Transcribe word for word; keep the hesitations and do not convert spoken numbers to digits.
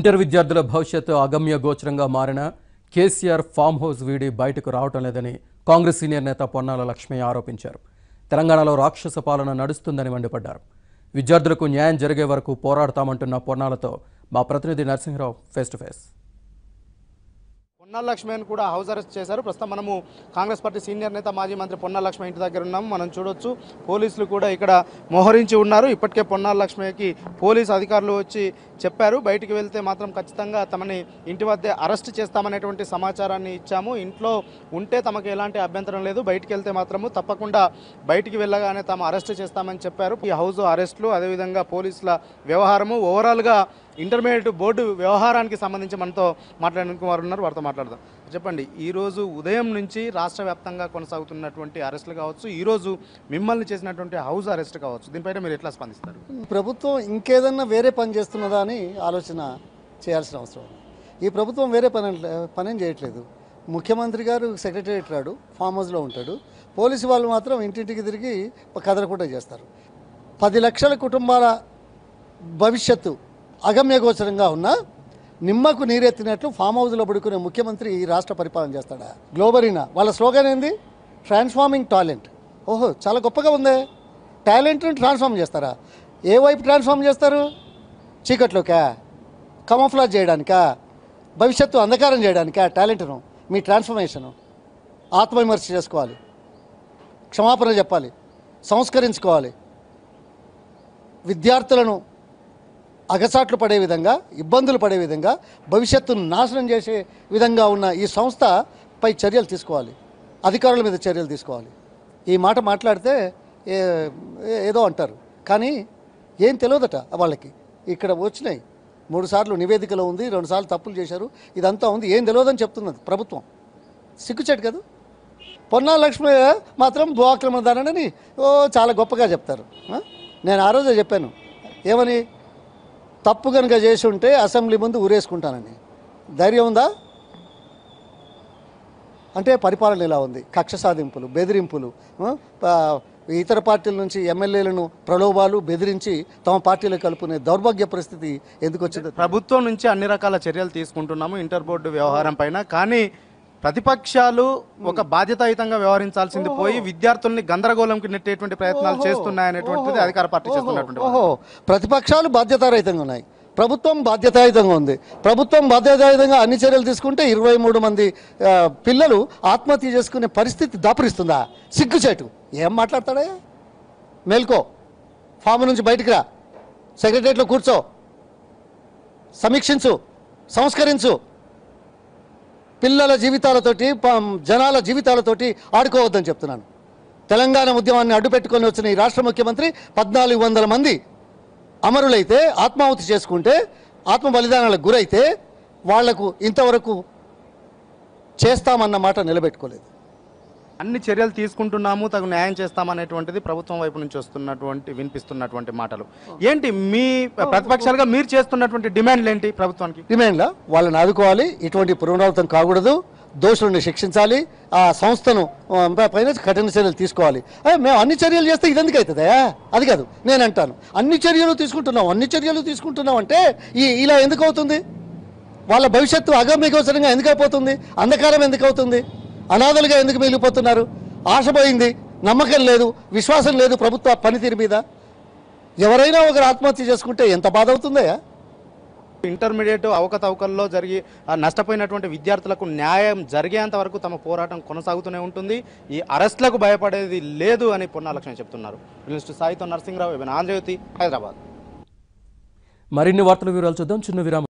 Inter విద్యార్థుల భవిష్యత్తు అగమ్య గోచరంగా మారిన కేసీఆర్ ఫామ్ హౌస్ వీడి బయటకు రావడం లేదని కాంగ్రెస్ సీనియర్ నేత పొన్నాల లక్ష్మయ్య ఆరోపించారు. తెలంగాణలో రాక్షస పాలన నడుస్తుందని మండిపడ్డారు. విద్యార్థులకు న్యాయం జరిగే వరకు పోరాడతామంటున్న పొన్నాలతో మా ప్రతినిధి Narasimharao face to face. Ponnala లక్ష్మయ్యను కూడా హౌస్ అరెస్ట్ చేశారు. ప్రస్తుతం మనము కాంగ్రెస్ పార్టీ సీనియర్ నేత మాజీ మంత్రి పొన్నాల లక్ష్మయ్య ఇంటి దగ్గర ఉన్నాము. మనం చూడొచ్చు, పోలీసులు కూడా ఇక్కడ మోహరించి ఉన్నారు. ఇప్పటికే పొన్నాల లక్ష్మయ్యకి పోలీసు అధికారులు వచ్చి చెప్పారు, బయటికి వెళ్తే మాత్రం ఖచ్చితంగా తమని ఇంటి వద్దే అరెస్ట్ చేస్తామనేటువంటి సమాచారాన్ని ఇచ్చాము. ఇంట్లో ఉంటే తమకు ఎలాంటి అభ్యంతరం లేదు, బయటికి వెళ్తే మాత్రము తప్పకుండా బయటికి వెళ్ళగానే తాము అరెస్ట్ చేస్తామని చెప్పారు. ఈ హౌస్ అరెస్టులు, అదేవిధంగా పోలీసుల వ్యవహారము, ఓవరాల్గా ఇంటర్మీడియట్ బోర్డు వ్యవహారానికి సంబంధించి మనతో మాట్లాడడానికి వారు ఉన్నారు. వారితో మాట్లాడదాం. చెప్పండి, ఈరోజు ఉదయం నుంచి రాష్ట్ర వ్యాప్తంగా కొనసాగుతున్నటువంటి అరెస్టులు కావచ్చు, ఈరోజు మిమ్మల్ని చేసినటువంటి హౌస్ అరెస్ట్ కావచ్చు, దీనిపైన మీరు ఎట్లా స్పందిస్తారు? ప్రభుత్వం ఇంకేదన్నా వేరే పని చేస్తున్నదా అని ఆలోచన చేయాల్సిన అవసరం ఉంది. ఈ ప్రభుత్వం వేరే పని పనేం చేయట్లేదు. ముఖ్యమంత్రి గారు సెక్రటరేట్ రాడు, ఫామ్ హౌస్లో ఉంటాడు. పోలీసు వాళ్ళు మాత్రం ఇంటింటికి తిరిగి కదలకుండా చేస్తారు. పది లక్షల కుటుంబాల భవిష్యత్తు అగమ్యగోచరంగా ఉన్న నిమ్మకు నీరెత్తినట్లు ఫామ్ హౌస్లో పడుకునే ముఖ్యమంత్రి ఈ రాష్ట్ర పరిపాలన చేస్తాడా? గ్లోబరీనా? వాళ్ళ స్లోగన్ ఏంది? Transforming talent. ఓహో, చాలా గొప్పగా ఉందే. టాలెంట్ని ట్రాన్స్ఫార్మ్ చేస్తారా? ఏ వైపు ట్రాన్స్ఫార్మ్ చేస్తారు? చీకట్లోకా? కమోఫ్లాజ్ చేయడానికా? భవిష్యత్తు అంధకారం చేయడానికా? టాలెంట్ను, మీ ట్రాన్స్ఫర్మేషను ఆత్మవిమర్శ చేసుకోవాలి, క్షమాపణ చెప్పాలి, సంస్కరించుకోవాలి. విద్యార్థులను అగచాట్లు పడే విధంగా, ఇబ్బందులు పడే విధంగా, భవిష్యత్తును నాశనం చేసే విధంగా ఉన్న ఈ సంస్థపై చర్యలు తీసుకోవాలి, అధికారుల మీద చర్యలు తీసుకోవాలి. ఈ మాట మాట్లాడితే ఏదో అంటారు, కానీ ఏం తెలియదట వాళ్ళకి. ఇక్కడ వచ్చినాయి మూడు సార్లు నివేదికలో ఉంది, రెండు సార్లు తప్పులు చేశారు, ఇదంతా ఉంది, ఏం తెలియదని చెప్తున్నది ప్రభుత్వం. సిగ్గుచేటు కదా. పొన్నాల లక్ష్మయ్య మాత్రం భూ ఆక్రమణదారుడని ఓ చాలా గొప్పగా చెప్తారు. నేను ఆ రోజే చెప్పాను, ఏమని? తప్పు కనుక చేసి ఉంటే అసెంబ్లీ ముందు ఊరేసుకుంటానని. ధైర్యం ఉందా? అంటే పరిపాలన ఇలా ఉంది. కక్ష సాధింపులు, బెదిరింపులు, ఇతర పార్టీల నుంచి ఎమ్మెల్యేలను ప్రలోభాలు, బెదిరించి తమ పార్టీలో కలుపుకునే దౌర్భాగ్య పరిస్థితి ఎందుకు వచ్చింది? ప్రభుత్వం నుంచి అన్ని రకాల చర్యలు తీసుకుంటున్నాము ఇంటర్ బోర్డు వ్యవహారం పైన, కానీ ప్రతిపక్షాలు ఒక బాధ్యతాయుతంగా వ్యవహరించాల్సింది పోయి విద్యార్థుల్ని గందరగోళంకి నెట్టేటువంటి ప్రయత్నాలు చేస్తున్నాయనేటువంటిది అధికార పార్టీ చేస్తున్నటువంటి. ఓహో, ప్రతిపక్షాలు బాధ్యతారహితంగా ఉన్నాయి, ప్రభుత్వం బాధ్యతాయుతంగా ఉంది. ప్రభుత్వం బాధ్యతాయుతంగా అన్ని చర్యలు తీసుకుంటే ఇరవై మూడు మంది పిల్లలు ఆత్మహత్య చేసుకునే పరిస్థితి దాపురిస్తుందా? సిగ్గుచేటు. ఏం మాట్లాడతాడే? మేల్కో, ఫామ్ నుంచి బయటకు రా, సెక్రటరేట్లో కూర్చో, సమీక్షించు, సంస్కరించు. పిల్లల జీవితాలతోటి, జనాల జీవితాలతోటి ఆడుకోవద్దని చెప్తున్నాను. తెలంగాణ ఉద్యమాన్ని అడ్డుపెట్టుకొని వచ్చిన ఈ రాష్ట్ర ముఖ్యమంత్రి పద్నాలుగు వందల మంది అమరులైతే, ఆత్మాహుతి చేసుకుంటే, ఆత్మ బలిదానాలకు గురైతే వాళ్లకు ఇంతవరకు చేస్తామన్న మాట నిలబెట్టుకోలేదు. అన్ని చర్యలు తీసుకుంటున్నాము, తగు న్యాయం చేస్తామనేటువంటిది ప్రభుత్వం వైపు నుంచి వస్తున్నటువంటి వినిపిస్తున్నటువంటి మాటలు ఏంటి? మీ ప్రతిపక్షాలుగా మీరు చేస్తున్నటువంటి డిమాండ్లు ఏంటి ప్రభుత్వానికి? డిమాండ్లా? వాళ్ళని ఆదుకోవాలి, ఇటువంటి పునరావృతం కాకూడదు, దోషులను శిక్షించాలి, ఆ సంస్థను పైన కఠిన చర్యలు తీసుకోవాలి. మేము అన్ని చర్యలు చేస్తే ఇదెందుకు అవుతుందా? అది కాదు నేను అంటాను. అన్ని చర్యలు తీసుకుంటున్నాం, అన్ని చర్యలు తీసుకుంటున్నాం అంటే ఈ ఇలా ఎందుకు అవుతుంది? వాళ్ళ భవిష్యత్తు అగమ్యగోచరంగా ఎందుకు అయిపోతుంది? అంధకారం ఎందుకు అవుతుంది? అనాథలుగా ఎందుకు మిగిలిపోతున్నారు? ఆశపోయింది, నమ్మకం లేదు, విశ్వాసం లేదు ప్రభుత్వ పనితీరు మీద. ఎవరైనా ఒకరు ఆత్మహత్య చేసుకుంటే ఎంత బాధ అవుతుందయ్యా? ఇంటర్మీడియట్ అవకతవకల్లో జరిగి నష్టపోయినటువంటి విద్యార్థులకు న్యాయం జరిగేంత వరకు తమ పోరాటం కొనసాగుతూనే ఉంటుంది, ఈ అరెస్టులకు భయపడేది లేదు అని పొన్నాల లక్ష్మయ్య చెప్తున్నారు. జర్నలిస్ట్ సాయితో నరసింహరావు, ఆంధ్రజ్యోతి, హైదరాబాద్. మరిన్ని వార్తల వివరాలు చూద్దాం. చిన్న విరామం.